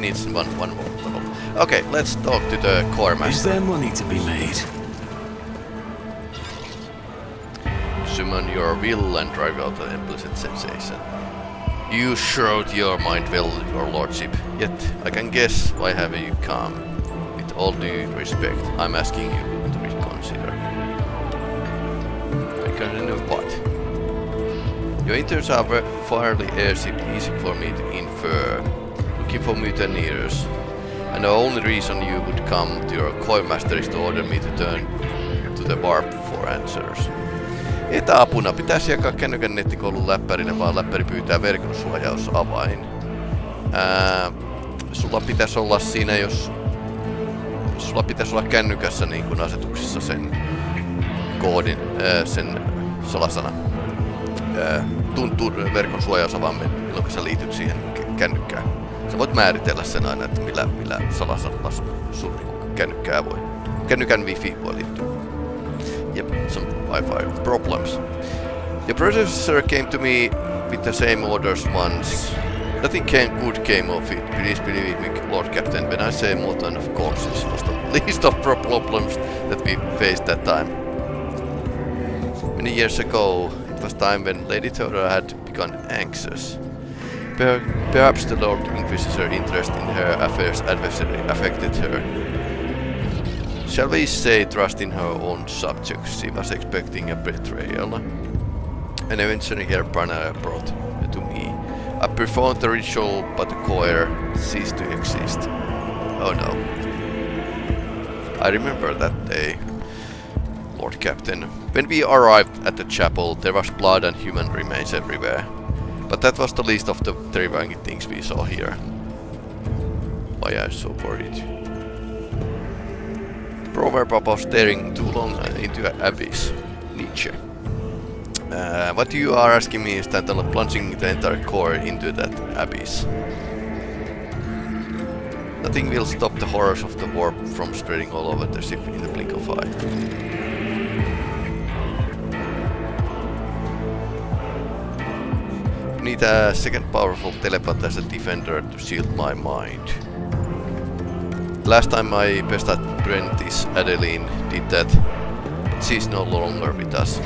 needs one more level. Okay, let's talk to the core master. Is there money to be made? Summon your will and drive out the implicit sensation. You shroud your mind well, your lordship. Yet, I can guess why have you come. With all due respect, I'm asking you to reconsider. Reconsider what? Your interests are fairly airship easy for me to infer. Looking for mutineers. And the only reason you would come to your coin master is to order me to turn to the barb for answers. Etäapuna pitäisi jakaa kännykän nettikoulun läppärille, vaan läppäri pyytää verkon suojausavain. Sulla pitäisi olla siinä, jos... Sulla pitäisi olla kännykässä niin kuin asetuksissa sen... koodin, sen salasana. Tuntuu verkon suojausavaimen, milloin sä liityt siihen kännykkään. Sä voit määritellä sen aina, että millä salasanalla sun kännykkää voi... Kännykän wifi voi liittyä. Yep, some Wi-Fi problems. Your predecessor came to me with the same orders once. Nothing good came of it. Please believe me, Lord Captain, when I say more than of course, this was the least of problems that we faced that time. Many years ago, it was time when Lady Theodora had become anxious. Perhaps the Lord Inquisitor's interest in her affairs adversary affected her. Shall we say trust in her own subjects? She was expecting a betrayal. And eventually her partner brought to me. I performed the ritual, but the choir ceased to exist. Oh no. I remember that day, Lord Captain. When we arrived at the chapel, there was blood and human remains everywhere. But that was the least of the terrifying things we saw here. Why are you so worried? Proverb about staring too long into an abyss. Nietzsche. What you are asking me is that I'm plunging the entire core into that abyss. Nothing will stop the horrors of the warp from spreading all over the ship in the blink of eye. I need a second powerful telepath as a defender to shield my mind. Last time my best apprentice, Adeline, did that, but she's no longer with us.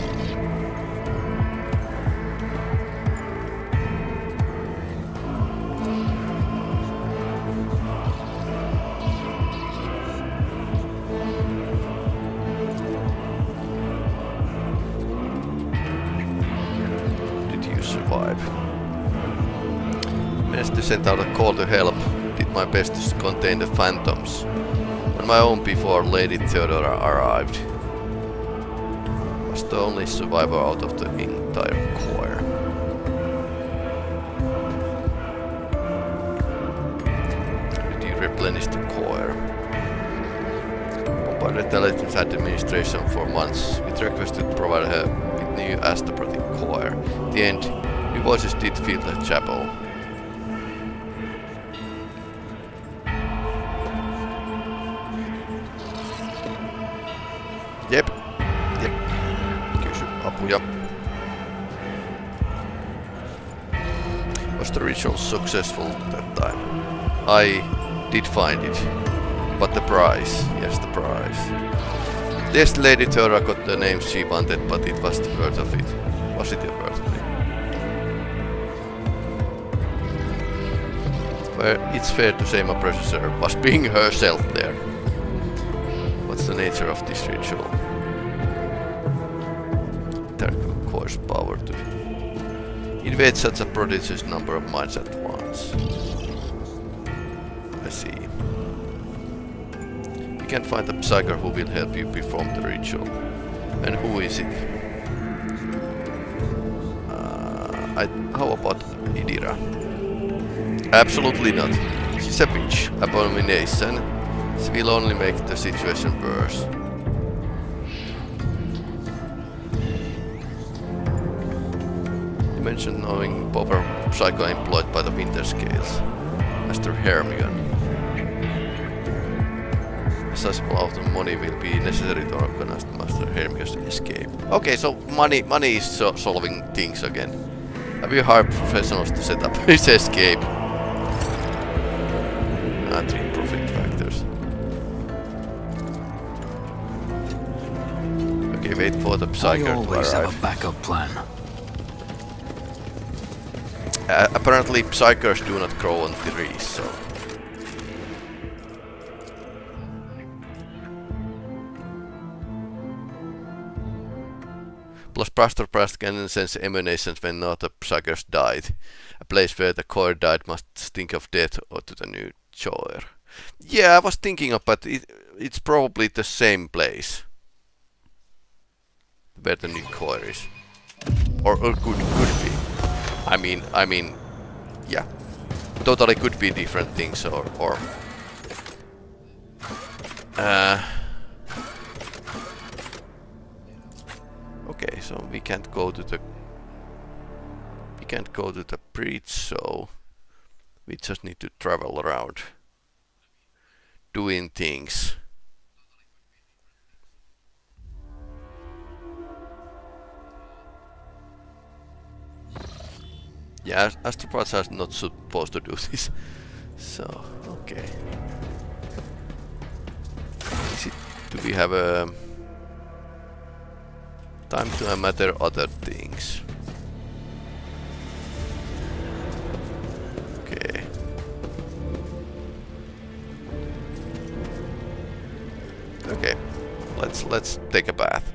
Did you survive? Managed to send out a call to help. My best to contain the phantoms on my own before Lady Theodora arrived. I was the only survivor out of the entire choir. Did you replenish the choir? Bombarded the Legends administration for months with request to provide her with new astroprotic choir. At the end, new voices did fill the chapel. Jep. Kysy apuja. Was the ritual successful that time? I did find it. But the prize. Yes, the prize. Yes, Lady Theodora got the name she wanted, but it was worth of it. Was it worth of it? Well, it's fair to say my predecessor was being herself there. What's the nature of this ritual? Course power to invade such a prodigious number of minds at once. I see. You can find a psyker who will help you perform the ritual. And who is it? How about Idira? Absolutely not. She's a bitch. Abomination. She will only make the situation worse. Mentioned knowing power psycho employed by the Winter Scales. Master Hermion. A sizable amount of money will be necessary to organize Master Hermion's escape. Okay, so money is solving things again. Have you hired professionals to set up his escape? entering profit factors. Okay, wait for the psyker to arrive. I always have a backup plan. Apparently psychers do not grow on trees, so... Plus Pastor Prast can sense emanations when not a psychers died. A place where the core died must stink of death or to the new choir. Yeah, I was thinking of, but it's probably the same place. Where the new core is. Or could be. I mean, yeah, totally could be different things, or okay, so we can't go to the bridge, so we just need to travel around doing things. Yeah, astropaths are not supposed to do this. So, okay. Do we have a... time to matter other things? Okay. Okay, let's take a bath.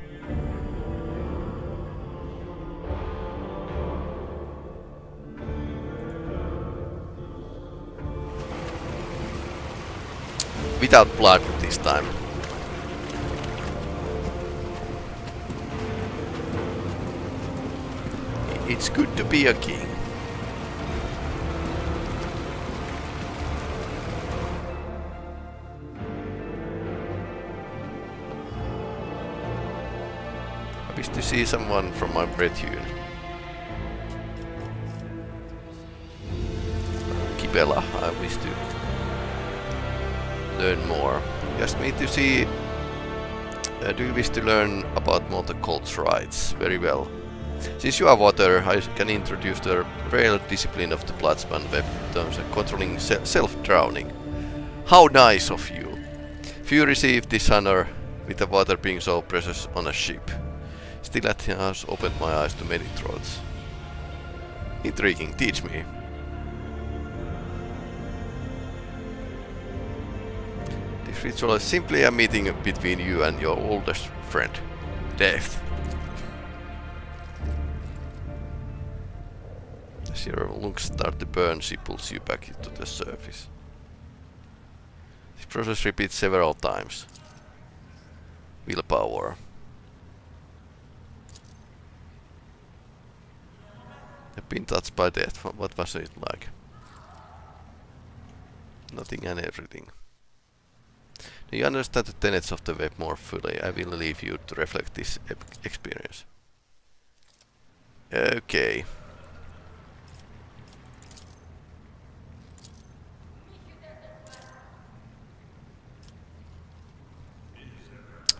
Without blood this time. It's good to be a king. I wish to see someone from my brethren. Kibellah, I wish to learn more. Just need to see. Do you wish to learn about more the cult's rites? Very well. Since you are water, I can introduce the rare discipline of the bloodspan web terms of controlling self-drowning. How nice of you! Few received this honor, with the water being so precious on a ship. Still, at has opened my eyes to many throats. Intriguing. Teach me. Ritual is simply a meeting between you and your oldest friend, Death. As your lungs start to burn, she pulls you back to the surface. This process repeats several times. Willpower. I've been touched by death. What was it like? Nothing and everything. Do you understand the tenets of the web more fully? I will leave you to reflect this experience. Okay.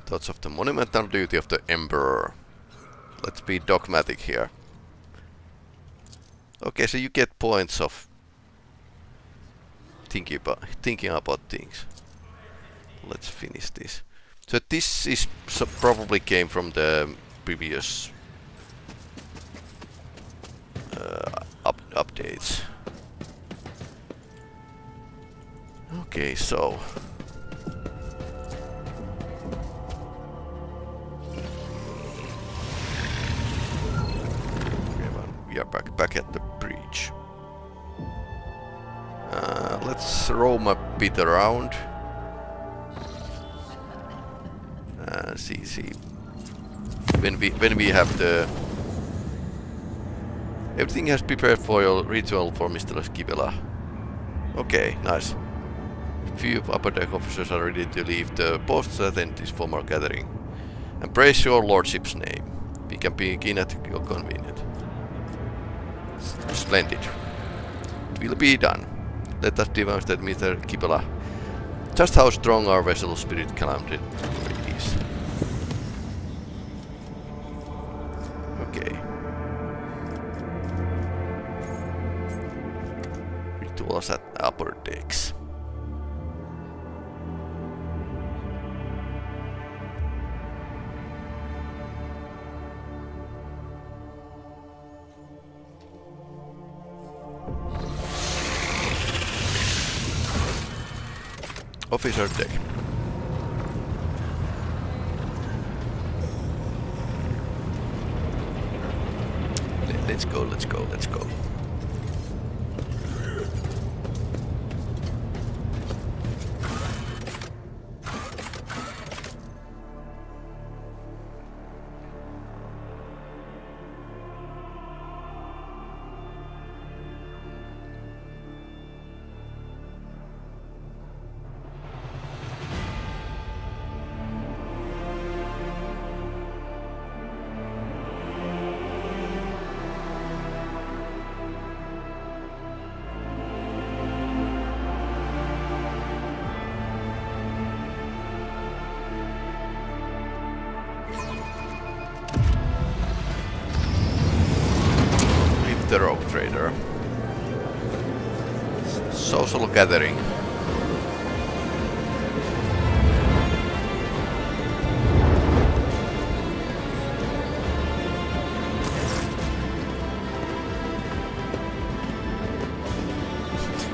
Thoughts of the monumental duty of the Emperor. Let's be dogmatic here. Okay, so you get points of thinking about things. Let's finish this. So this is probably came from the previous updates. Okay, so we are back at the bridge. Let's roam a bit around. See when we have the everything has prepared for your ritual for Mistress Kibellah. Okay, nice. Few upper deck officers are ready to leave the post to attend this formal gathering. And praise your lordship's name. We can begin at your convenience. Splendid. It will be done. Let us demonstrate, Mr. Kibellah, just how strong our vessel spirit calamity. Okay. Rituals at upper decks. Officer deck. Let's go, let's go, let's go. The Rogue Trader. Social gathering.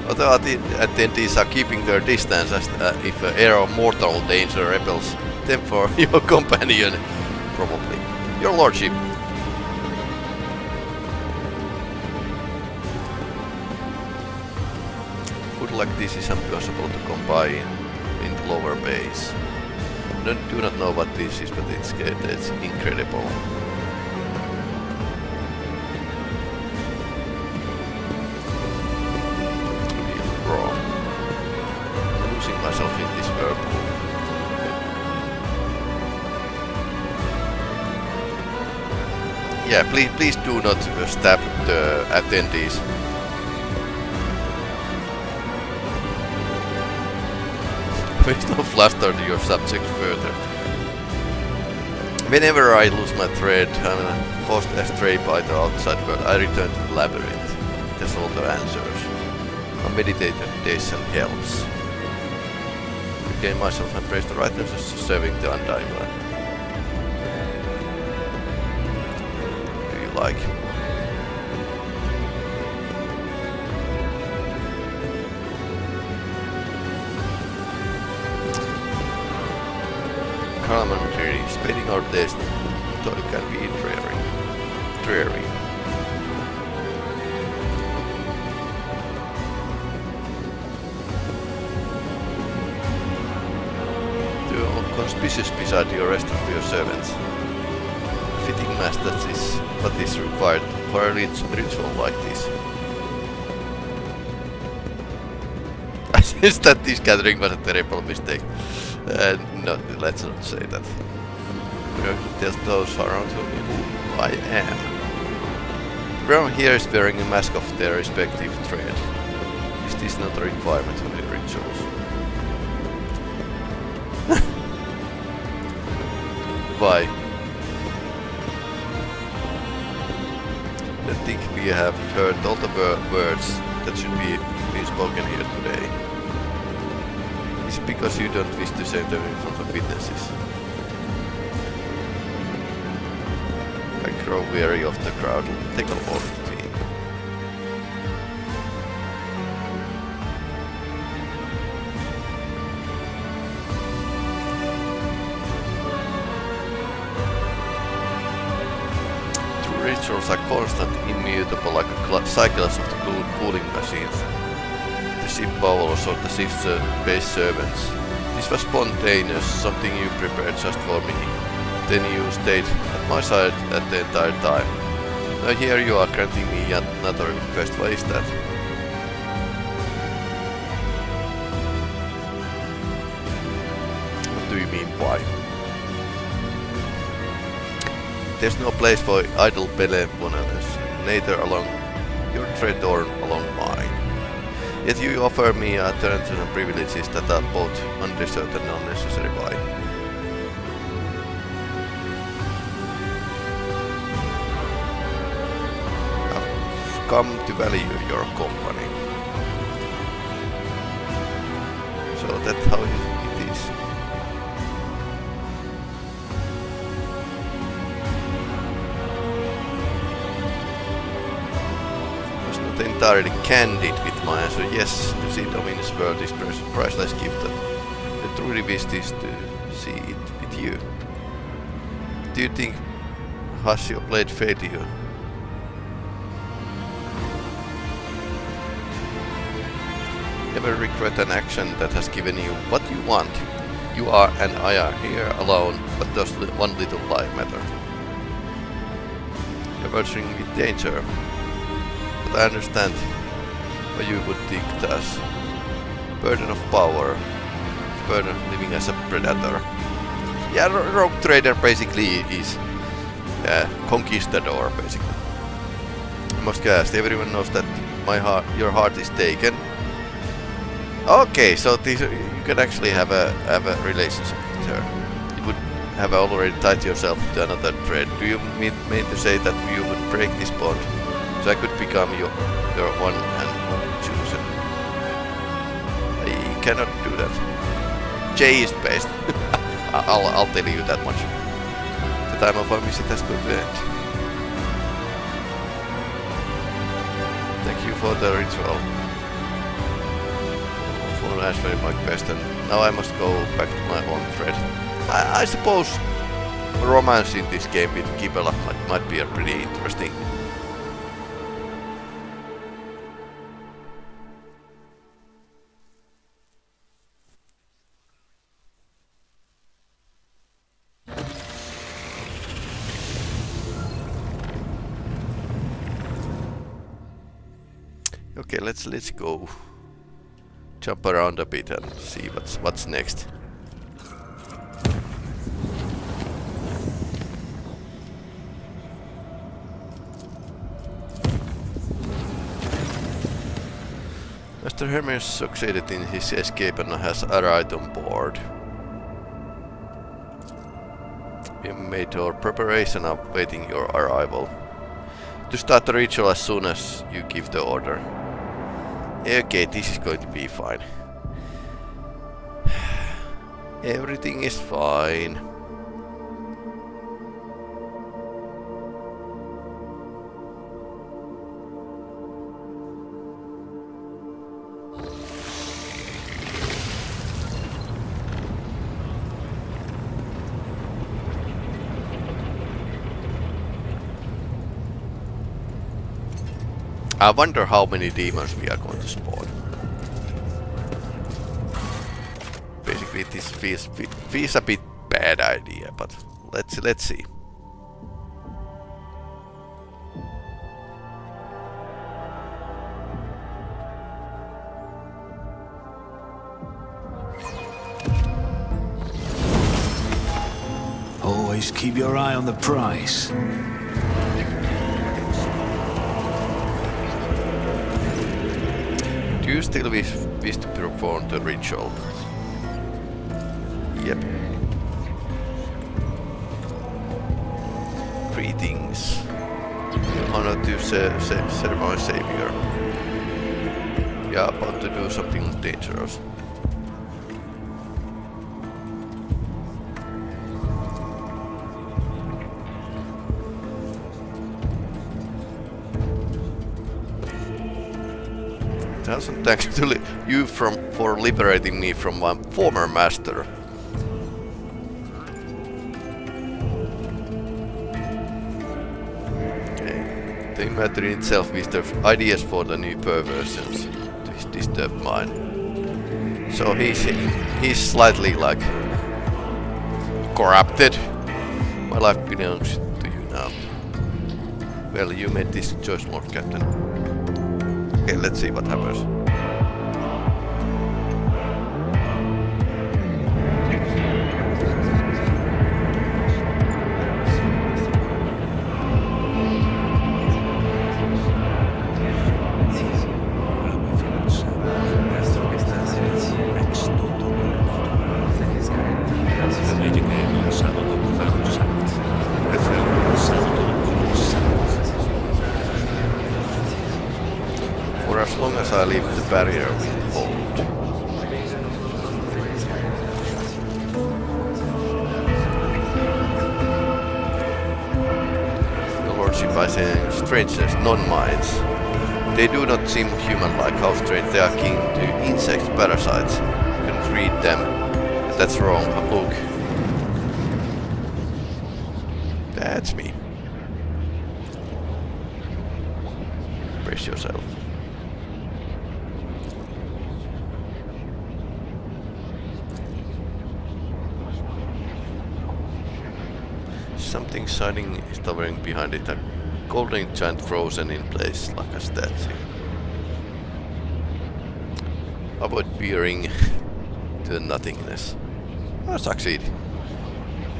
Other attendees are keeping their distance as if an air of mortal danger repels them for your companion. Probably. Your lordship. Like this is impossible to combine in lower base. Do not know what this is, but it's incredible. Bro, I'm losing myself in this whirlpool. Yeah, please do not stab the attendees. Please don't fluster your subjects further. Whenever I lose my thread, I'm forced astray by the outside world. I return to the labyrinth. There's all the answers. I meditate on meditation helps. Regain myself and praise the righteous serving the undying one. Do you like him? Spending our days, though it can be dreary. You are conspicuous beside the rest of your servants. Fitting mass, that is what is required for a ritual like this. I sense that this gathering was a terrible mistake. No, let's not say that. There's those around who I am. Everyone here is wearing a mask of their respective trade. Is this not a requirement for the rituals? Why? I think we have heard all the words that should be spoken here today. Because you don't wish to save them in front of witnesses. I grow weary of the crowd. Take a walk with me. True rituals are constant, immutable, like a cycles of the cooling machines. Ship bowels or the ship's base servants. This was spontaneous, something you prepared just for me. Then you stayed at my side at the entire time. Now here you are granting me yet another request. Why is that? What do you mean why? There's no place for idle benevolence, neither along your trade nor along mine. Yet you offer me a turn to the privileges that are both undeserved and unnecessary by. I've come to value your company. So that's how it is. I was not entirely candid with my answer. Yes, you see, Dominus' word is priceless gift that want to revisit this to see it with you. Do you think Hasio played fair to you? Never regret an action that has given you what you want. You are and I are here alone, but does one little life matter? You're verging with danger, but I understand why you would think thus. Burden of power, burden of living as a predator. Yeah, Rogue Trader basically is a conquistador, basically. Moscast, everyone knows that my heart, your heart is taken. Okay, so these are, you can actually have a relationship with her. You would have already tied yourself to another thread. Do you mean to say that you would break this bond, so I could become your one and chosen? I cannot do that. Jay is best. I'll tell you that much. The time of our visit has come to end. Thank you for the ritual. Answering my question. Now I must go back to my own thread. I suppose romance in this game with Kibellah might be a pretty interesting. Okay, let's go. Jump around a bit and see what's next. Mr. Hermion succeeded in his escape and has arrived on board. We made our preparation up, waiting your arrival. To start the ritual as soon as you give the order. Okay, this is going to be fine. Everything is fine. I wonder how many demons we are going to spawn. Basically, this feels a bit bad idea, but let's see. Always keep your eye on the prize. Do you still wish to perform the ritual? Yep. Greetings. Honor to Servant Savior. We are about to do something dangerous. Thousand thanks to you for liberating me from my former master. Okay. The inventory itself with the ideas for the new perversions to disturb mine. So he's slightly like corrupted. My life belongs to you now. Well, you made this choice, Lord Captain. Okay, let's see what happens. Seem human-like, how strange they are, keen to insects, parasites. You can treat them That's wrong. I'm Luke. That's me. Brace yourself. Something shining is towering behind it. A golden giant frozen in place like a statue. Avoid peering to nothingness. I succeed.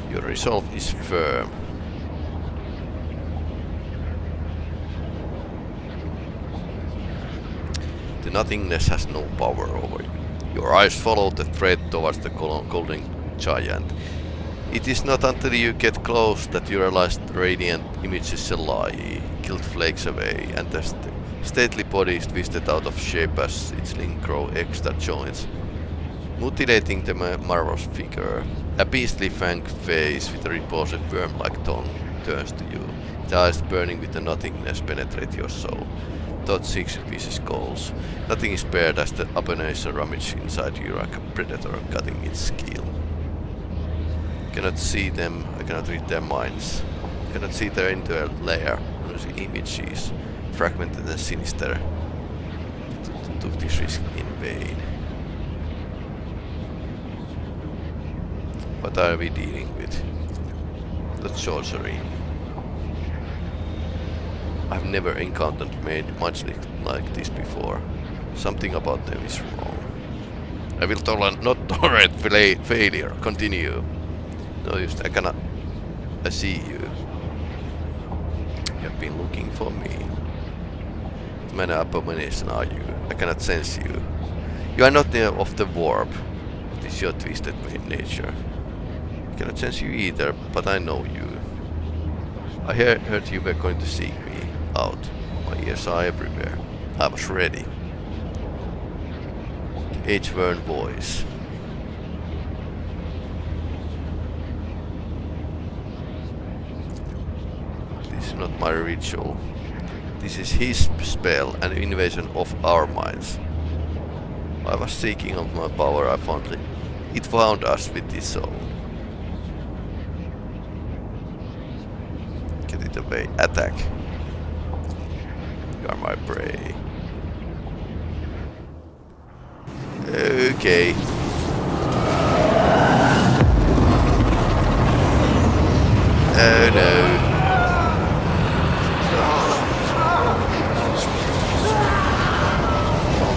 Your resolve is firm. The nothingness has no power over you. Your eyes follow the thread towards the golden giant. It is not until you get close that you realize the radiant image is a lie, guilt flakes away, and the stately body is twisted out of shape as its limbs grow extra joints, mutilating the marvelous figure. A beastly fanged face with a repulsive worm-like tongue turns to you. The eyes burning with the nothingness penetrate your soul. Thought seeks pieces goals. Nothing is spared as the abomination rummages inside you like a predator cutting its keel. I cannot see them, I cannot read their minds. I cannot see their inner lair, only see images, fragmented and sinister. Took this risk in vain. What are we dealing with? That's sorcery. I've never encountered made much like this before. Something about them is wrong. I will not tolerate failure. Continue. No, just, I see you. You have been looking for me. What manner of abomination are you? I cannot sense you. You are not near of the warp. It is your twisted nature. I cannot sense you either, but I know you. I heard you were going to seek me out. My ears are everywhere. I was ready. Age-worn voice. Not my ritual. This is his spell, an invasion of our minds. I was seeking of my power, I found it. It found us with its own. Get it away. Attack. You are my prey. Okay. Oh no.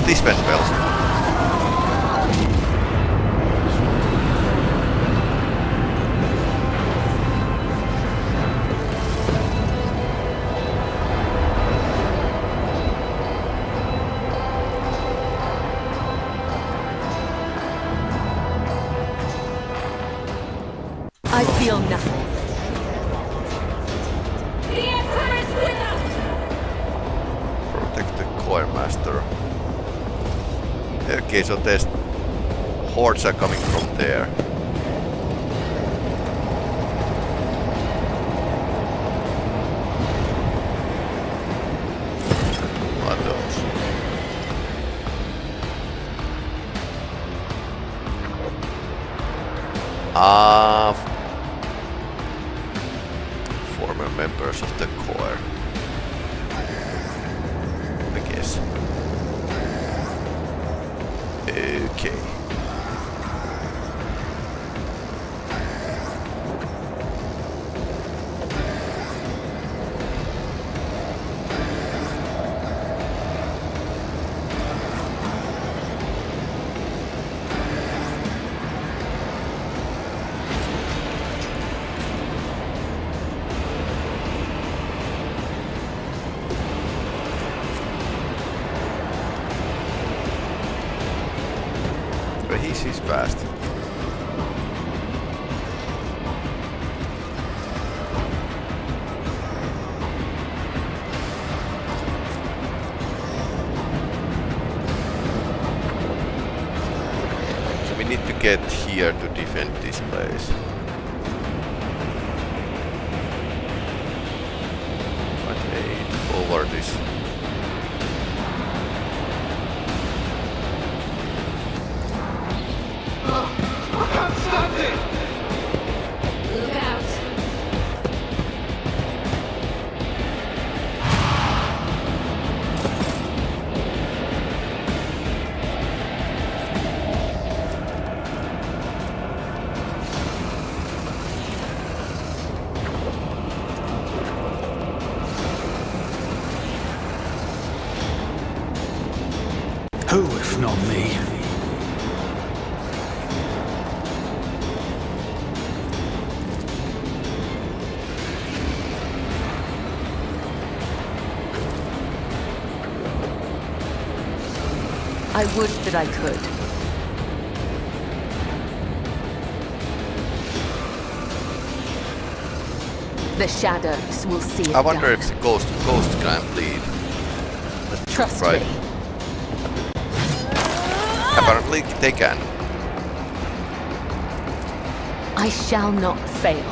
These spent spells. I feel nothing. The Emperor is with us. Protect the choir master. Okay, so there's hordes are coming from there. What those? Former members of the core. I guess. Okay. He's fast. So we need to get here to defend this place. But wait, over this. It's not me. I would that I could. The shadows will see it. I wonder if the ghost can bleed. Trust me. Apparently they can. I shall not fail.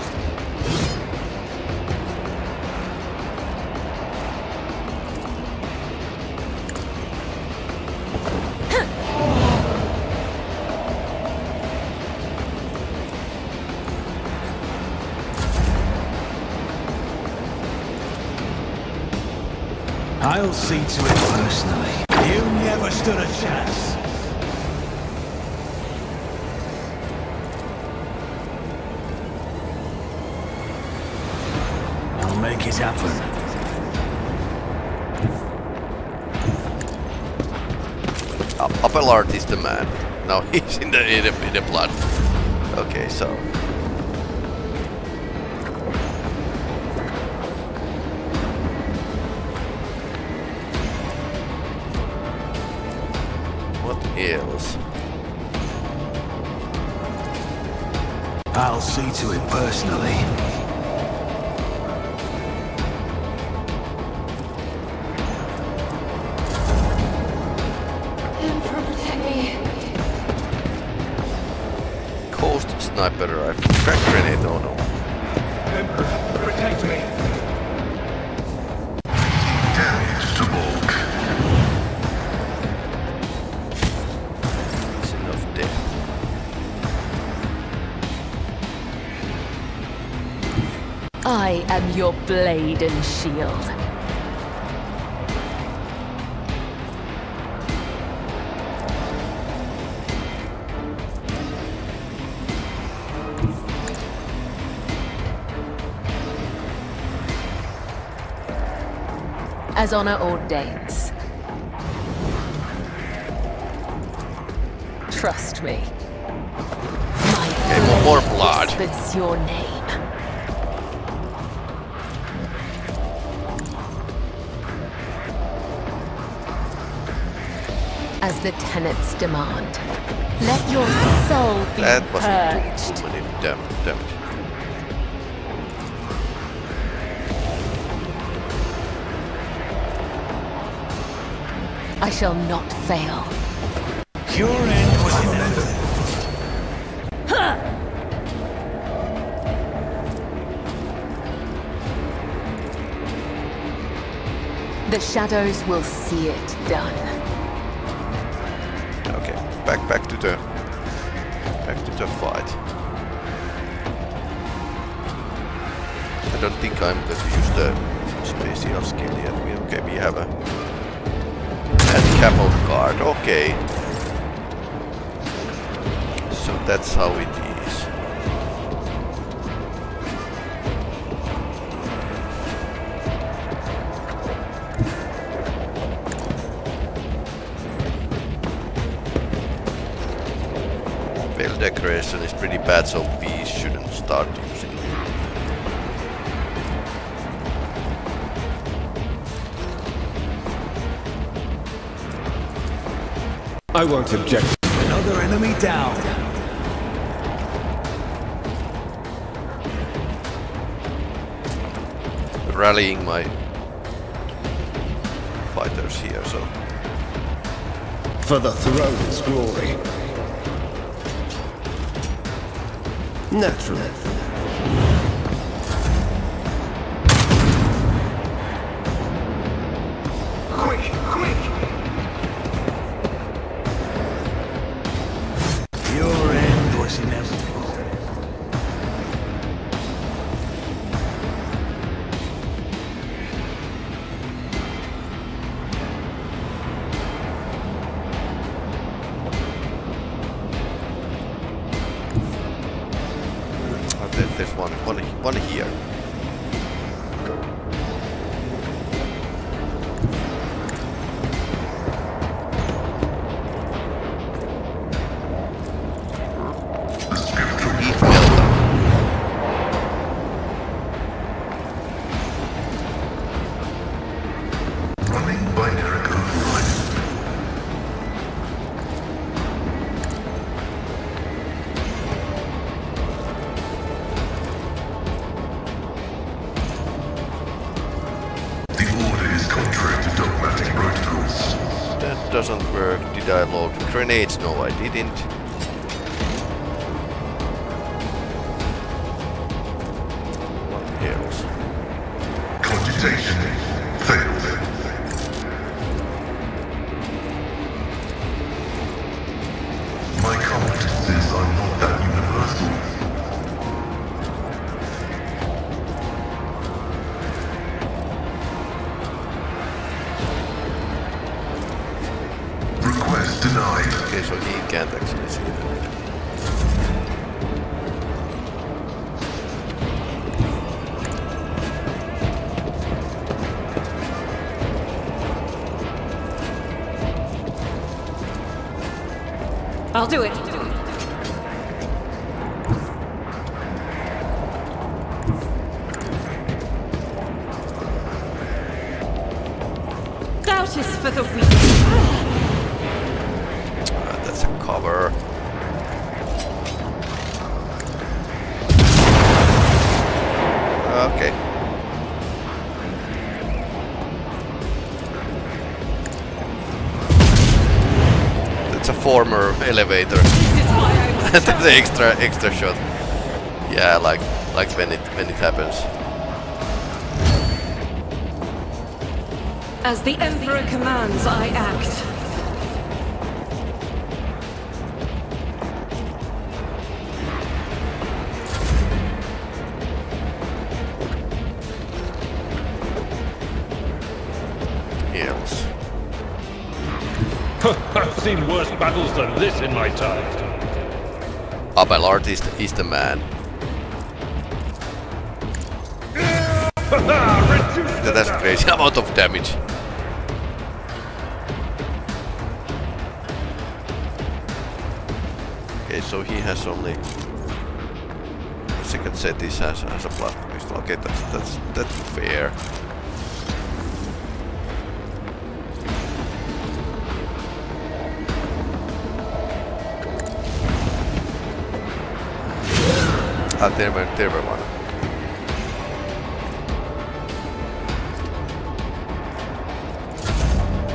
I'll see to it personally. You never stood a chance. I'll make it happen. Abelard is the man. Now he's in the blood. Okay, so. Else. I'll see to it personally. Protect me. Coast sniper rifle. Crack grenade, oh no. Protect me. Damage to bulk. I am your blade and shield. As honor ordains. Trust me. My okay, more blood. That's your name. As the tenants demand. Let your soul be that wasn't purged. Too many damage. I shall not fail. Your end was inevitable. The shadows will see it done. Back to the fight. I don't think I'm going to use the special skill yet. Okay, we have a camel card. Okay, so that's how it decoration is pretty bad, so we shouldn't start using it. I won't object. Another enemy down. Rallying my fighters here, so. For the throne's glory. Naturally. Quick! Your end was inevitable. One here. I load grenades? No, I didn't. What else? Computation failed. My competences are not that universal. Okay, so he can't actually see that. I'll do it. Doubt is for the weak. Cover. Okay. That's a former elevator. That's an extra shot. Yeah, like when it happens. As the Emperor commands, I act. I've seen worse battles than this in my time. Abelard is the man. That's a crazy amount of damage. Okay, so he has only the second set. This has a plasma pistol. Okay, that's fair. There were one.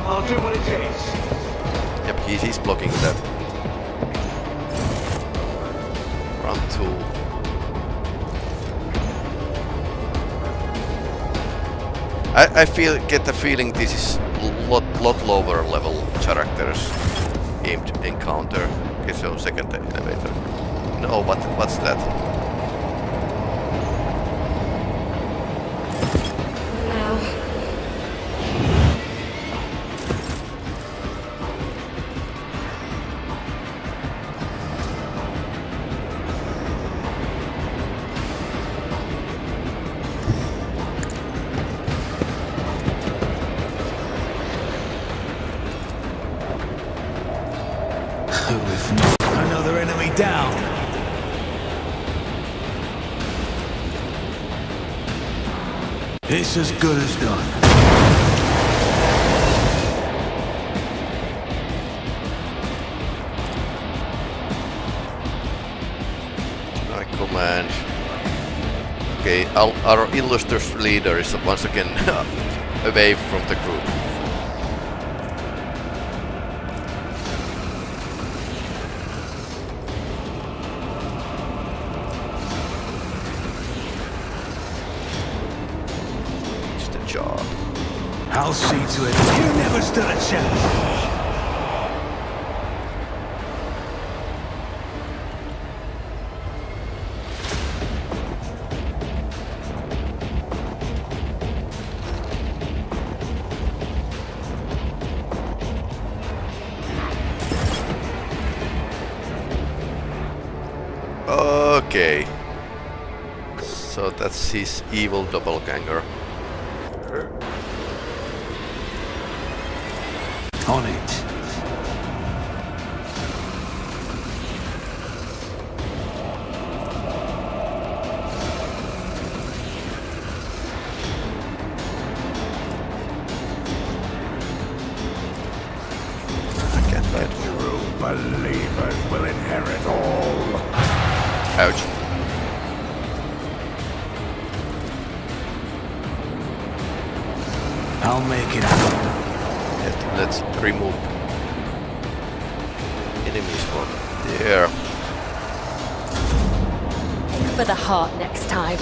I'll do what it takes. Yep, he's blocking that. Round two. I get the feeling this is lot lower level characters aimed encounter. Okay, so second elevator. No, what's that? It's as good as done. I command. Okay, our illustrious leader is once again away from the group. I'll see to it. You never stood a challenge. Okay. So that's his evil doppelganger. On it. Remove enemies for me. Yeah. Aim for the heart next time.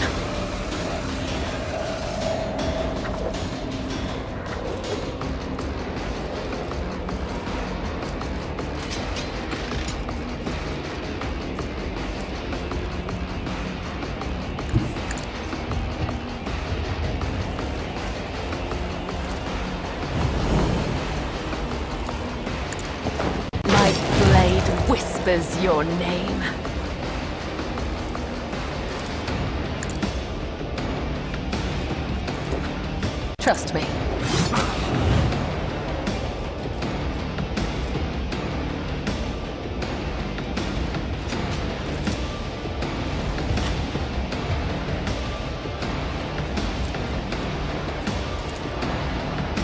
Whispers your name. Trust me.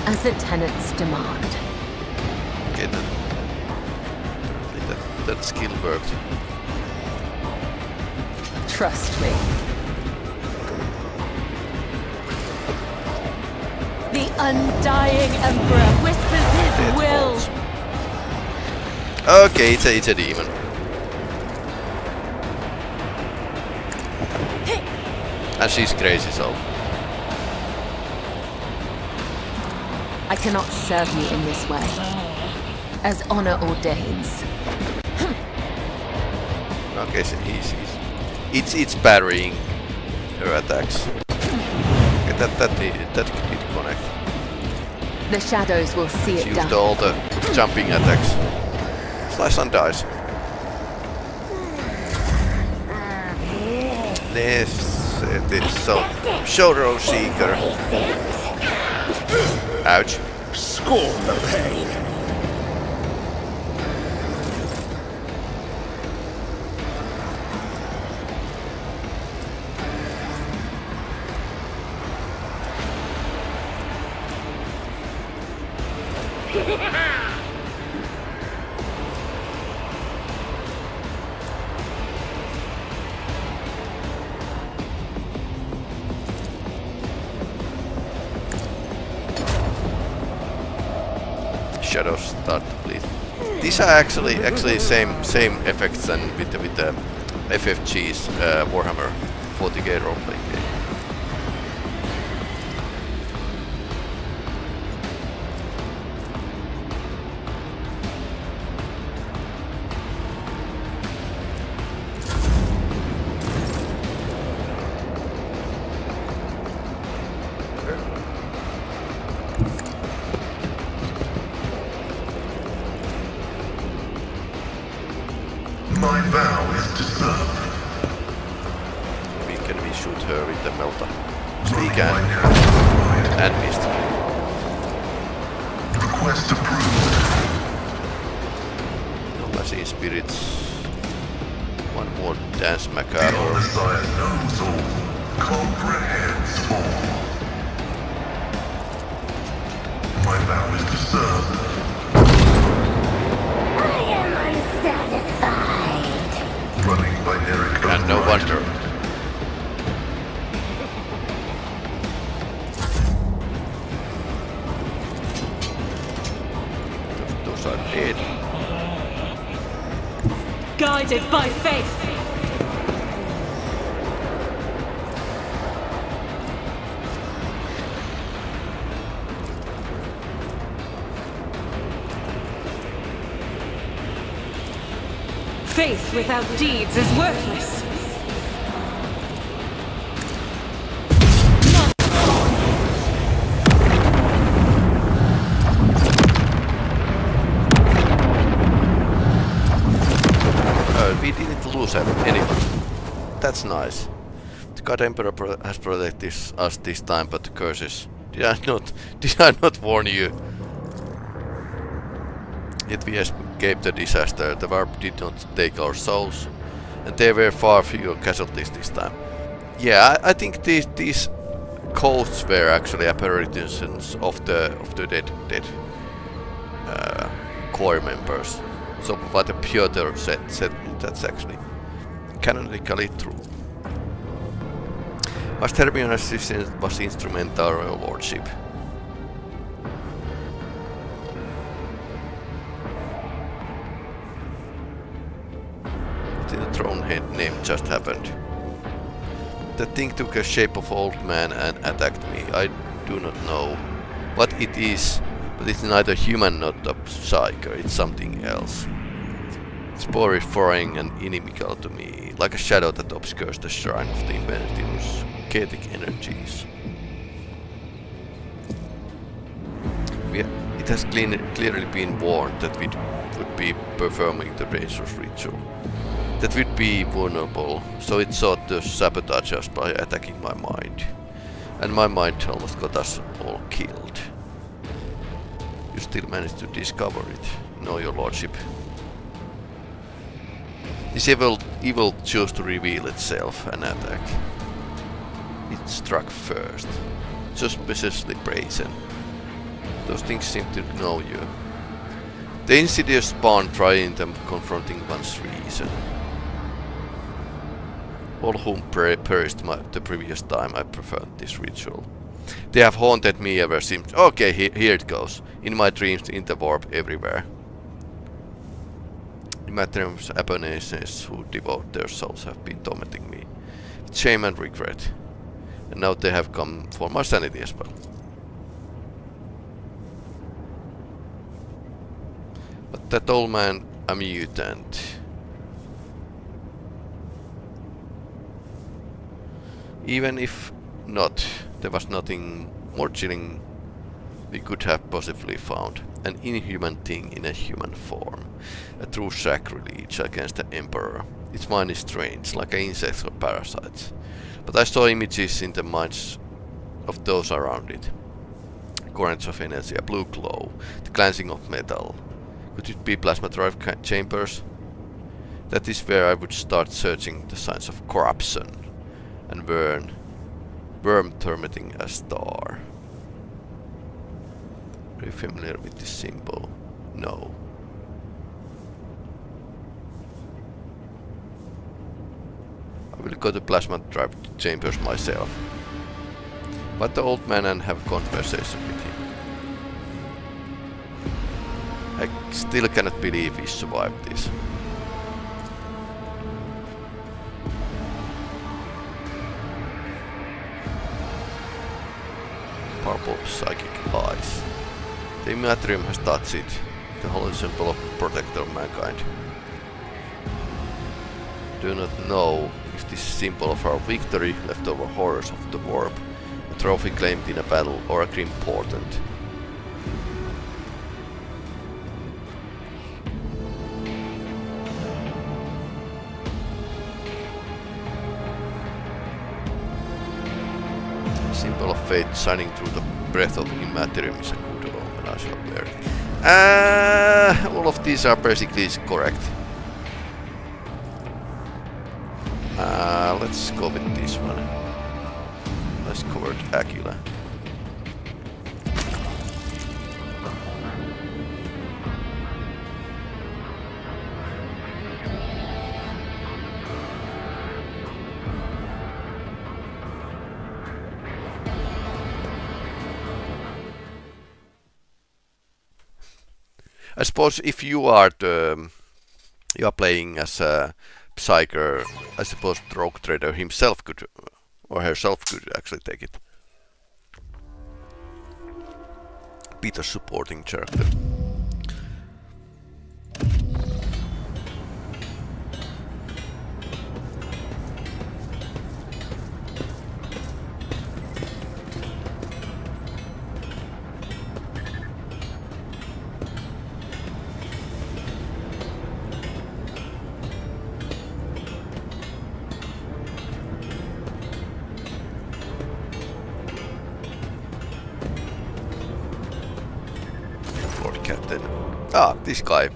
As the tenants demand. Okay, then. That skill worked. Trust me. The undying emperor whispers his will. Okay, it's a demon. And she's crazy, so. I cannot serve you in this way, as honor ordains. Okay, so it's parrying her attacks. Okay, that did connect. The shadows will see it. She used all the jumping attacks. Slice and dice. This is so Shadow Seeker. Ouch. Scorn the pain. Shadows start to bleed. These are actually same effects than with the FFG's Warhammer 40k roleplay game. My vow is to serve. Can we shoot her with the melter? We can. And missed. Request approved. No mercy spirits. One more dance macabre. The other side knows all. Comprehends all. My vow is to serve. I am unsatisfied. Running by and no wonder. Those are dead. Guided by faith. Faith without deeds is worthless. We didn't lose him anyway. That's nice. The God Emperor has protected us this time, but the curses. Did I not warn you? Yet we escaped the disaster. The warp did not take our souls, and there were far fewer casualties this time. Yeah, I think these cults were actually apparitions of the dead core members. So what the Piotr said that's actually canonically true. Must Hermion's assistance was instrumental, Royal Lordship. to the throne head name just happened. The thing took a shape of old man and attacked me. I do not know what it is, but it's neither human nor a psyker, it's something else. Its power is foreign and inimical to me, like a shadow that obscures the shrine of the Infinitive's chaotic energies. It has clearly been warned that we would be performing the Razor's ritual. That we'd be vulnerable, so it sought to sabotage us by attacking my mind. And my mind almost got us all killed. You still managed to discover it, no, your lordship. This evil chose to reveal itself and attack. It struck first, suspiciously brazen. Those things seem to know you. The insidious spawn trying them, confronting one's reason. All whom perished the previous time I performed this ritual. They have haunted me ever since. Okay, here it goes. In my dreams, in the warp, everywhere. The Matriarchs, Abonations who devote their souls have been tormenting me with shame and regret. And now they have come for my sanity as well. But that old man, a mutant. Even if not, there was nothing more chilling we could have possibly found. An inhuman thing in a human form. A true sacrilege against the Emperor. Its mind is strange, like insects or parasites. But I saw images in the minds of those around it. Currents of energy, a blue glow, the glancing of metal. Could it be plasma drive chambers? That is where I would start searching the signs of corruption and worm tormenting a star. Are you familiar with this symbol? No. I will go to plasma drive chambers myself. But the old man and have a conversation with him. I still cannot believe he survived this. Purple psychic eyes. The Immaterium has touched it. The holy symbol of protector mankind. Do not know if this symbol of our victory, leftover horrors of the warp, a trophy claimed in a battle, or a grim portent. Fate shining through the breath of Immaterium is a good omen, I shall bear it. All of these are basically correct. Let's go with this one. Let's cover Aquila. I suppose if you are you are playing as a psyker, I suppose the Rogue Trader himself could, or herself could actually take it. Be the supporting character. This guy.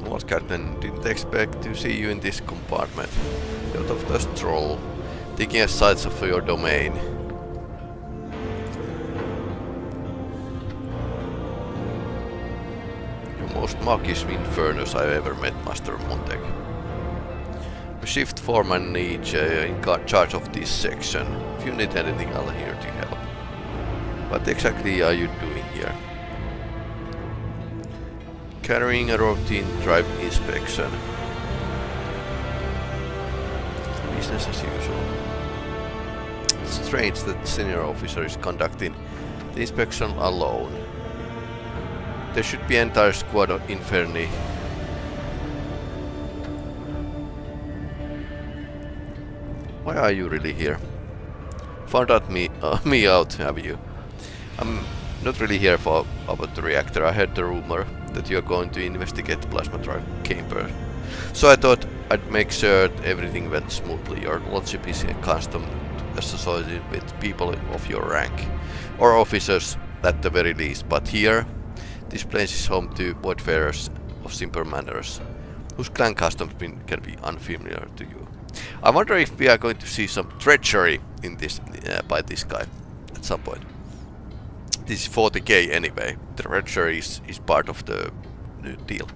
Lord Captain, didn't expect to see you in this compartment. Out of the stroll, taking a sights of your domain. The most mawkish infernus I've ever met, Master Montec. A shift form and niche in charge of this section. If you need anything, I'll be here to help. What exactly are you doing here? carrying a routine drive inspection. Business as usual. It's strange that the senior officer is conducting the inspection alone. There should be an entire squad of Inferni. Why are you really here? Found out me out, have you? I'm not really here for about the reactor. I heard the rumor that you're going to investigate the plasma drive chamber. So I thought I'd make sure everything went smoothly. Your lordship is accustomed to associating with people of your rank. Or officers at the very least. But here, this place is home to wayfarers of simple manners, whose clan customs can be unfamiliar to you. I wonder if we are going to see some treachery in this by this guy at some point. This is 40k anyway. Treachery is part of the deal.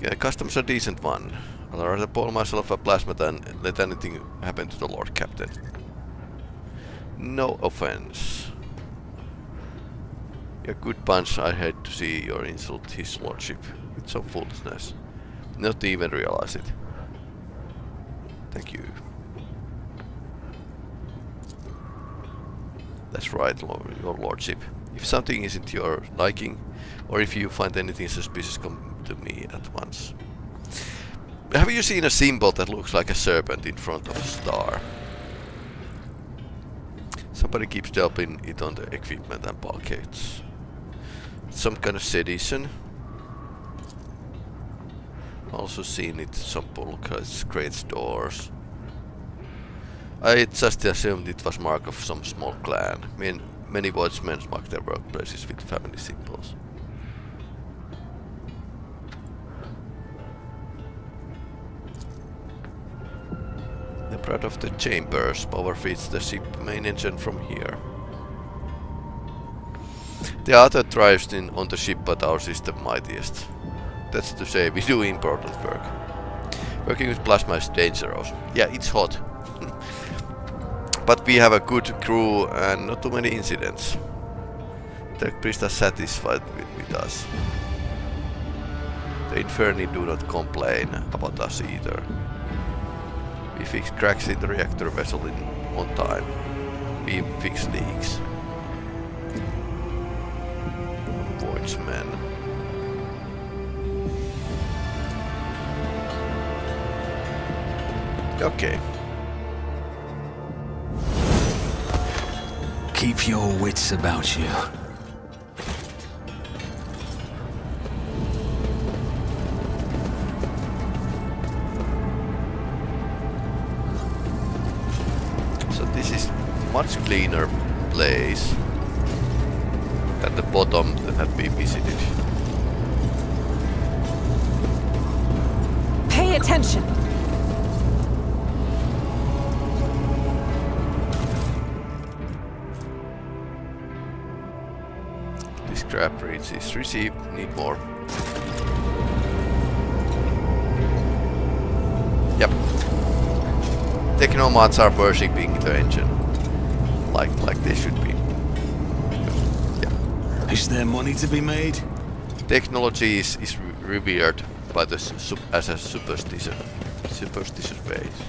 Yeah, customs a decent one. I'll rather pour myself a plasma than let anything happen to the Lord Captain. No offense. A good punch. I had to see your insult, his lordship, with some foolishness. Not to even realize it. Thank you. That's right, your lordship. If something isn't your liking, or if you find anything suspicious, come to me at once. Have you seen a symbol that looks like a serpent in front of a star? Somebody keeps dumping it on the equipment and bulkheads. Some kind of sedition. Also seen it some bulkheads, crates, doors. I just assumed it was mark of some small clan. Many watchmen mark their workplaces with family symbols. The part of the chambers power feeds the ship main engine from here. There are other drives on the ship, but ours is the mightiest. That's to say, we do important work. Working with plasma is dangerous. Yeah, it's hot. But we have a good crew and not too many incidents. The priests are satisfied with us. The Inferni do not complain about us either. We fix cracks in the reactor vessel on time. We fix leaks. Voidsmen. Okay. Keep your wits about you. So this is much cleaner place than the bottom that had been visited. Pay attention! Scrap rates is received, need more. Yep. Technomods are worshipping the engine. Like they should be. Yep. Is there money to be made? Technology is revered by the as a superstitious base.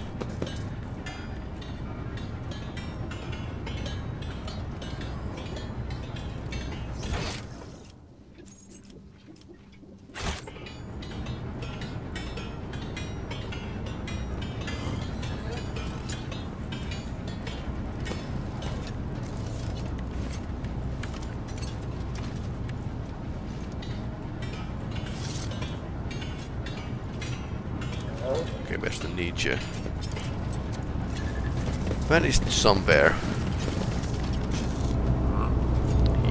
Vanished somewhere.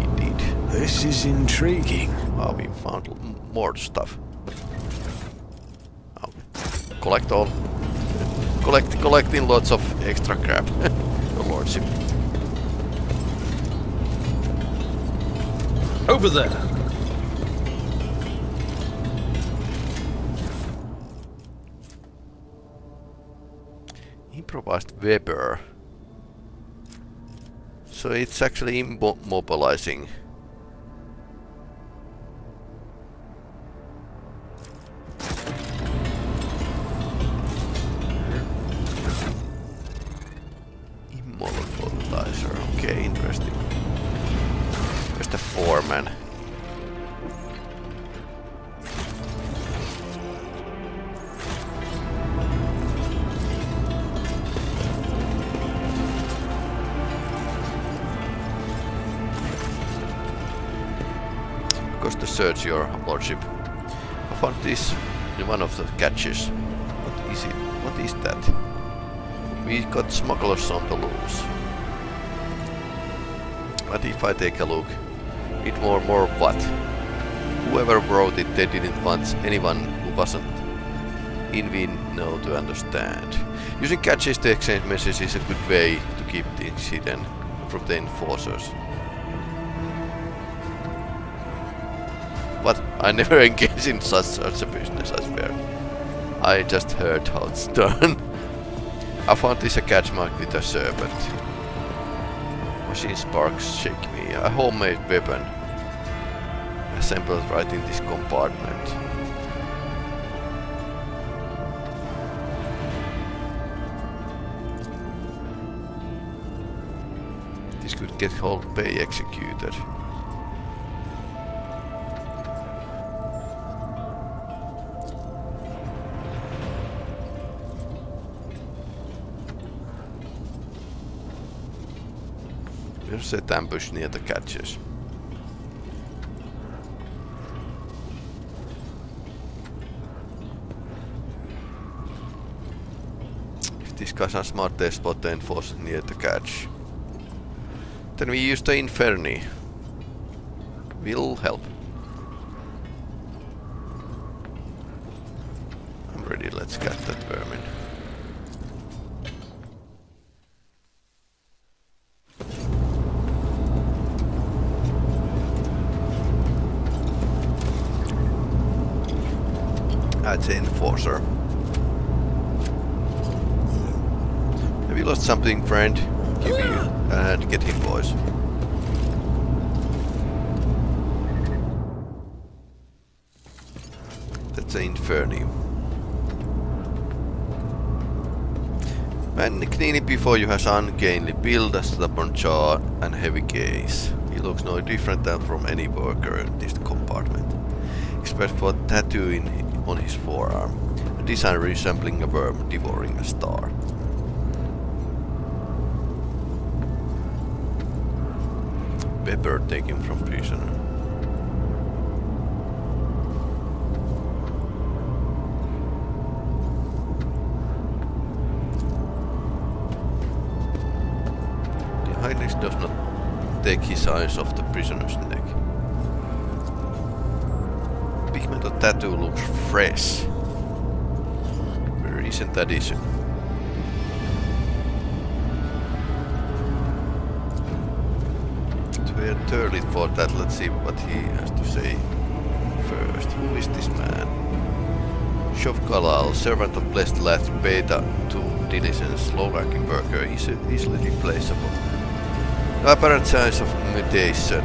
Indeed. This is intriguing. Oh, we found more stuff. Oh. Collect all. Collecting lots of extra crap. The lordship. Over there. Improvised Weber. So it's actually immobilizing. search, your lordship. I found this in one of the caches. What is it? What is that? We got smugglers on the loose. But if I take a look, it more what? Whoever brought it, they didn't want anyone who wasn't in know to understand. Using caches to exchange messages is a good way to keep things hidden from the enforcers. But I never engage in such a business, I swear. I just heard how it's done. I found this a catch mark with a serpent. Machine sparks shake me. A homemade weapon. Assembled right in this compartment. This could get Hold Bay executed. We'll set ambush near the catches. If these guys are smart, they spot the enforcers near the catch. Then we use the Inferni. Will help. I'm ready, let's get that vermin. That's an enforcer. Have you lost something, friend? Give me and get him, boys. That's an Inferni. Man, clean it before you has ungainly build, a stubborn jaw and heavy gaze. He looks no different than from any worker in this compartment. Except for tattooing on his forearm, a design resembling a worm devouring a star. Pepper taken from prisoner. The Highness does not take his eyes off the prisoner's neck. The tattoo looks fresh. Recent addition. We are turning for that. Let's see what he has to say first. Who is this man? Shov Kalal, servant of blessed Lath, beta to diligence, low-ranking worker, is easily replaceable. No apparent signs of mutation.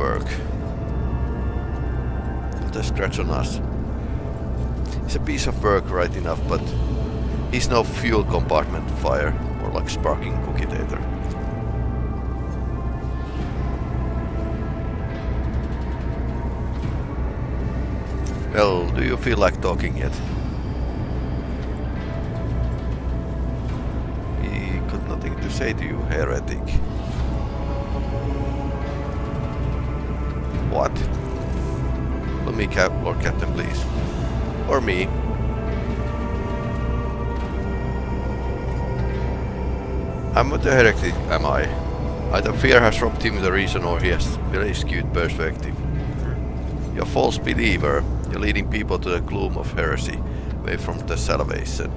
Work. Put a scratch on us. It's a piece of work, right enough, but he's no fuel compartment fire, more like sparking cookie tater. Well, do you feel like talking yet? He got nothing to say to you, heretic. What? Let me cap, Lord Captain, please. Or me. I'm not a heretic, am I? Either fear has robbed him the reason or he has very skewed perspective. You're a false believer. You're leading people to the gloom of heresy, away from the salvation.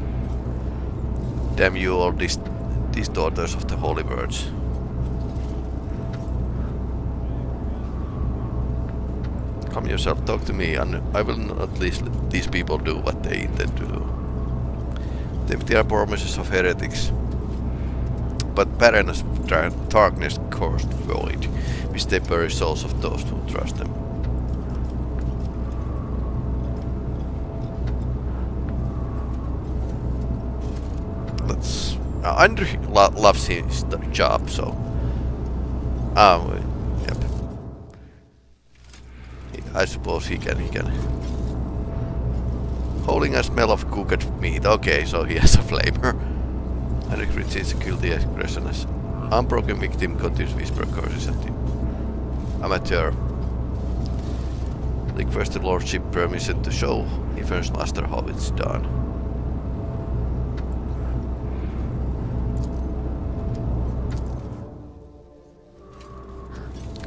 Damn you, all these daughters of the holy words. Come yourself, talk to me, and I will not let these people do what they intend to do. The empty are promises of heretics, but barren as darkness cursed void, which they bury souls of those who trust them. Let's... Andrew loves his job, so... I suppose he can. Holding a smell of cooked meat. Okay, so he has a flavor. And it reaches guilty aggression as unbroken victim continues whisper curses at him. Amateur. Request the Lordship permission to show the First Master how it's done.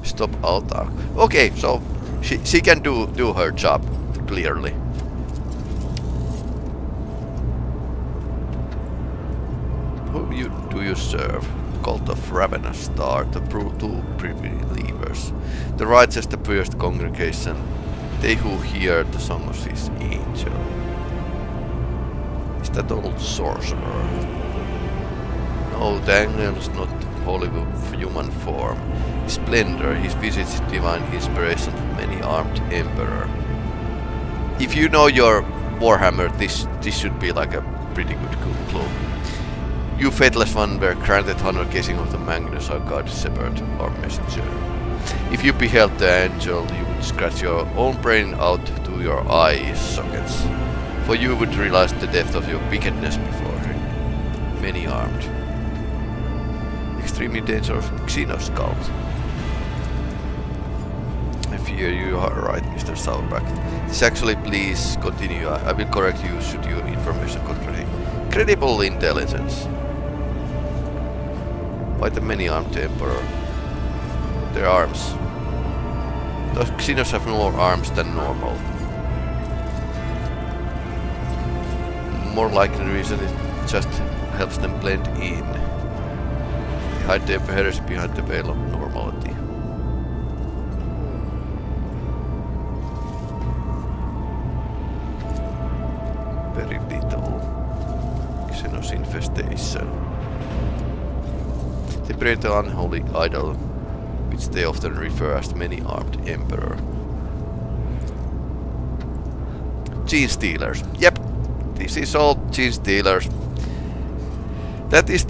Stop altar. Okay, so she can do her job clearly. Whom do you serve? Cult of Ravena Star, the brutal believers, the righteous, the pierced congregation, they who hear the song of his angel. Is that old sorcerer? No, the angel is not holy with human form. His splendor, his visage is divine inspiration of many armed emperor. If you know your Warhammer, this should be like a pretty good clue. You faithless one were granted honor gazing of the Magnus, our god, shepherd, or messenger. If you beheld the angel, you would scratch your own brain out to your eye sockets, for you would realize the depth of your wickedness before him. Many armed. Extremely dangerous Xenos cult. I fear you are right, Mr. Sauerback. This actually, please continue. I will correct you should your information contradict. Credible intelligence. By the many-armed emperor. Their arms. Those Xenos have more arms than normal. More likely reason it just helps them blend in. They hide their heresy behind the veil of normality. Very little Xenos infestation. They pray the unholy idol, which they often refer as the many-armed emperor. Genestealers. Yep, this is all Genestealers. That is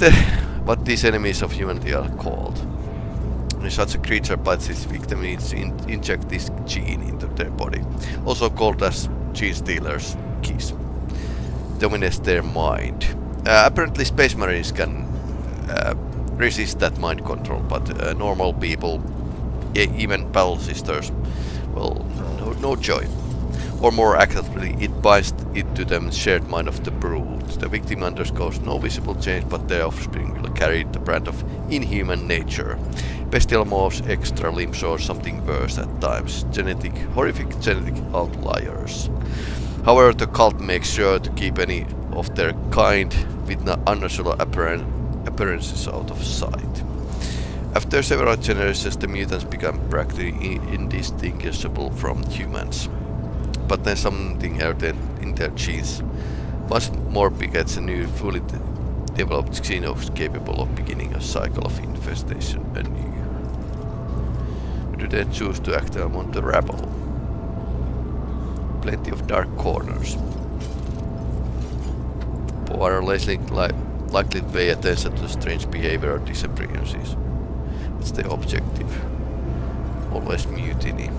what these enemies of humanity are called. When such a creature bites its victim, it injects this gene into their body, also called as Genestealers' keys. Dominates their mind. Apparently, space marines can resist that mind control, but normal people, even battle sisters, well, no joy. Or more accurately, it binds it to them shared mind of the brood. The victim undergoes no visible change, but their offspring will carry the brand of inhuman nature. Bestial morphs, extra limbs, or something worse at times. Horrific genetic outliers. However, the cult makes sure to keep any of their kind with unnatural appearances out of sight. After several generations, the mutants become practically indistinguishable from humans. But then something errant in their genes. Much more begets a new, fully developed Xenos capable of beginning a cycle of infestation anew. Do they choose to act among the rabble? Plenty of dark corners. Poor likely to pay attention to strange behavior or disappearances. What's the objective? Always mutiny.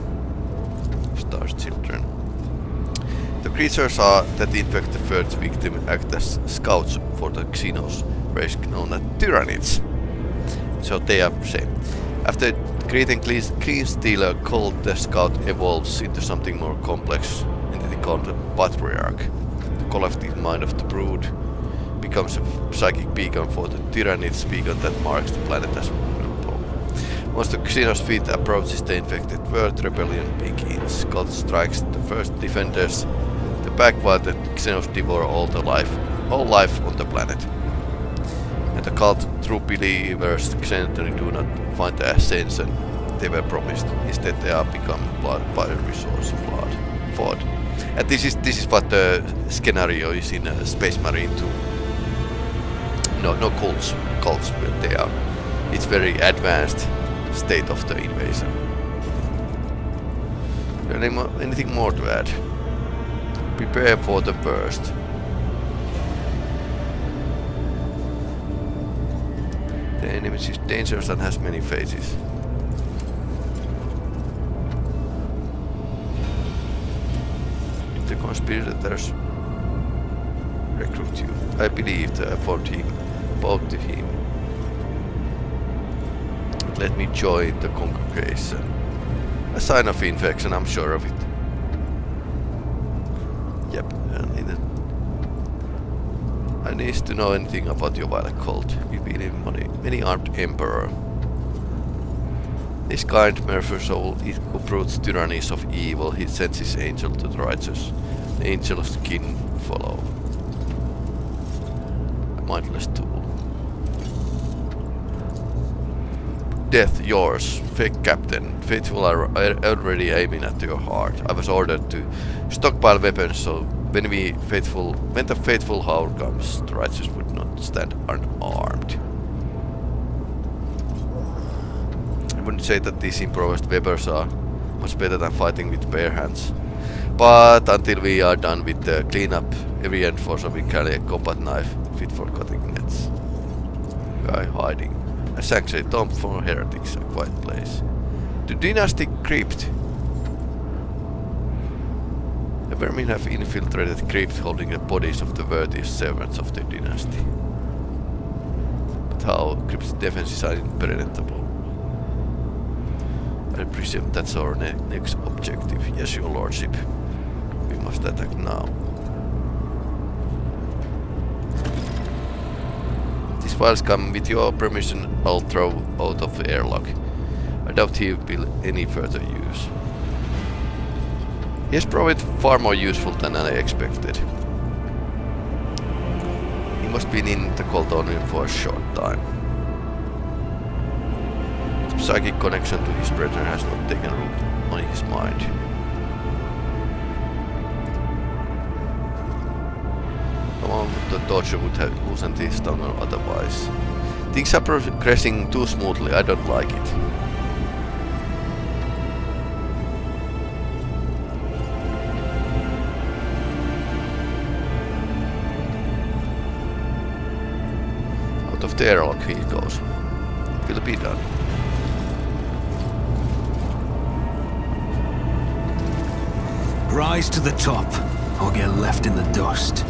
Star's children. The creatures that infect the first victim act as scouts for the Xenos race known as Tyranids. So they are the same. After creating Genestealer cult, the scout evolves into something more complex entity called the Patriarch. The collective mind of the brood becomes a psychic beacon for the Tyranids, beacon that marks the planet as vulnerable. Once the Xenos fleet approaches the infected world, rebellion begins. God strikes the first defenders, the back while the Xenos devour all life on the planet. And the cult true believers generally do not find the ascension they were promised. Instead, they are become blood by the resource flood. And this is what the scenario is in Space Marine 2. No cults, but they are. It's very advanced state of the invasion. Anything more to add? Prepare for the worst. The enemy is dangerous and has many faces. The conspirators recruit you. I believe the effort him, bowed to him. Let me join the congregation. A sign of infection, I'm sure of it. Yep, I need to know anything about your violent cult. You believe in many armed emperor. This kind, merciful soul, it uproots tyrannies of evil. He sends his angel to the righteous. The angel of skin follow. A mindless tool. Death yours, fake captain. Faithful are already aiming at your heart. I was ordered to stockpile weapons, so when the faithful hour comes, the righteous would not stand unarmed. I wouldn't say that these improvised weapons are much better than fighting with bare hands. But until we are done with the cleanup, every enforcer will carry a combat knife fit for cutting nets. Guy hiding. A sanctuary tomb for heretics, a quiet place. The dynastic crypt. The vermin have infiltrated the crypt holding the bodies of the worthy servants of the dynasty. But how crypt's defenses are impenetrable. I presume that's our next objective. Yes, your lordship. We must attack now. These files come with your permission. I'll throw out of the airlock. I doubt he will be any further use. He is probably far more useful than I expected. He must be in the cult only for a short time. Psychic connection to his brethren has not taken root on his mind. Come on, the torture would have loosened his tongue or otherwise. Things are progressing too smoothly, I don't like it. Out of the airlock he goes. It will be done. Rise to the top, or get left in the dust.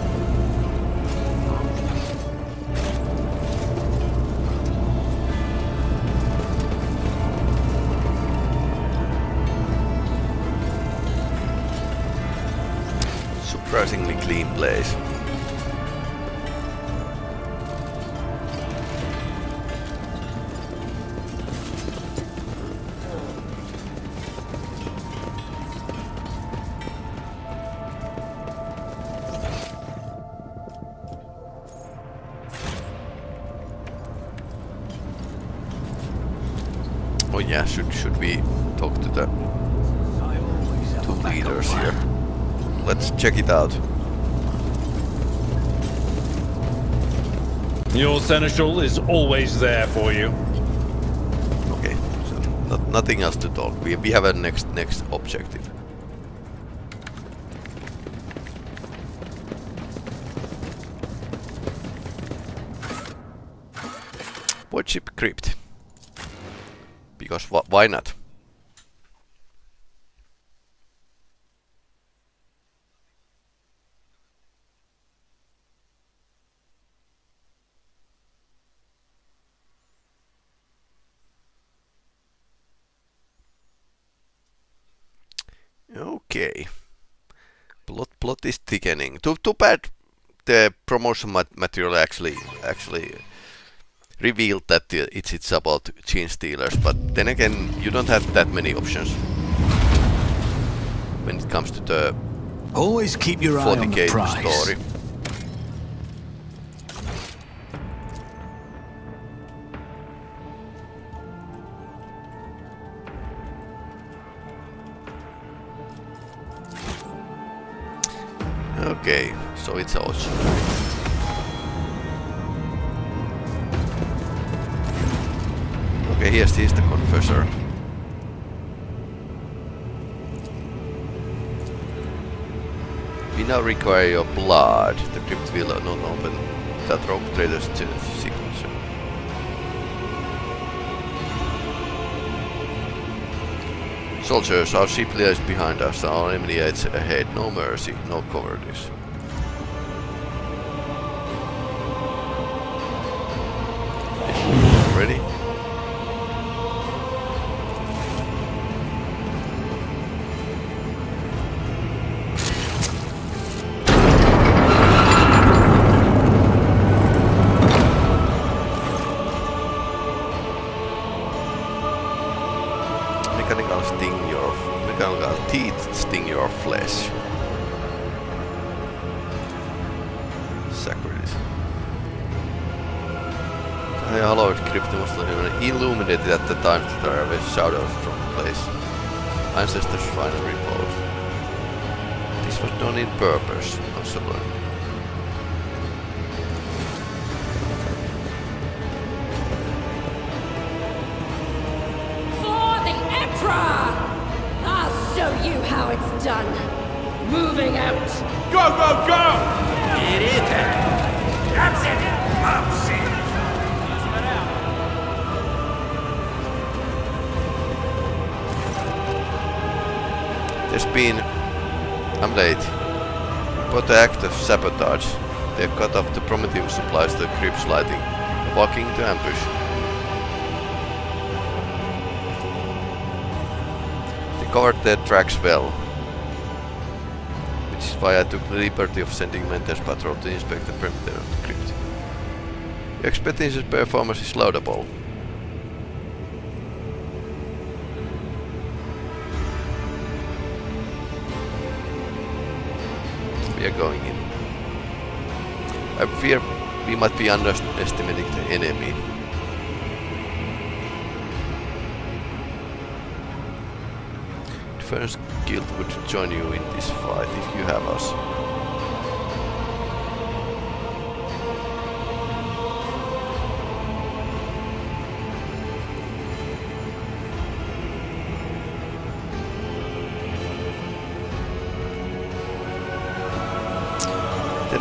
Surprisingly clean place. Yeah, should we talk to the two leaders here? Let's check it out. Your seneschal is always there for you. Okay, so nothing else to talk. We have a next objective. Voidship Crypt. Because why not? Okay. Plot is thickening. Too bad the promotion material actually revealed that it's about Genestealers, but then again, you don't have that many options when it comes to the always keep your eye on the prize. 40k story. Okay, so it's awesome. Okay, here's the confessor. We now require your blood. The crypt will not open. That Rogue Trader's signature. Soldiers, our ship lies behind us. Our enemy is ahead. No mercy, no cowardice. Ready? sacrifice. I allowed Cryptomuslim and illuminated at the time that there are shadows from the place. Ancestors finally repose. This was done in purpose, possibly. For the Emperor! I'll show you how it's done. Moving out! Go, go, go! Get it! That's it! Upset! There's been... I'm late. But the act of sabotage. They cut off the primitive supplies to the Crypt's lighting, walking to ambush. They covered their tracks well. Which is why I took the liberty of sending Mentor's patrol to inspect the perimeter of the Crypt. Your expedition's performance is laudable. Going in. I fear we might be underestimating the enemy. The first guild would join you in this fight if you have us.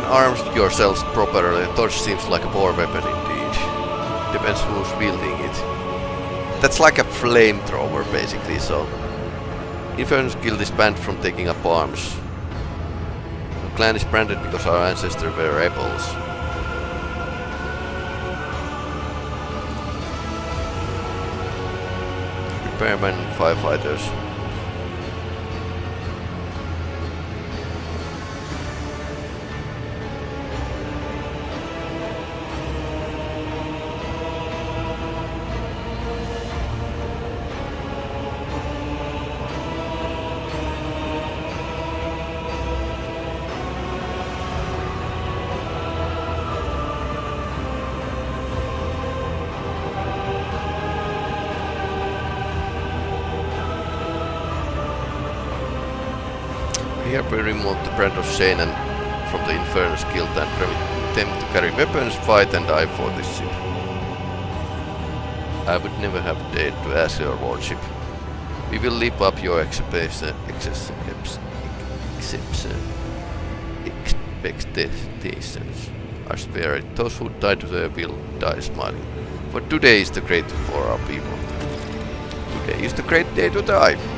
Arms yourselves properly, a torch seems like a war weapon indeed. Depends who's wielding it. That's like a flamethrower basically, so... Infernus Guild is banned from taking up arms. The clan is branded because our ancestors were rebels. Repairmen and firefighters. We removed the brand of Shanan from the Infernus Guild and permit them to carry weapons, fight and die for this ship. I would never have dared to ask your lordship. We will live up your expectations. I swear it, those who die to their will die smiling. For today is the great day for our people. Today is the great day to die.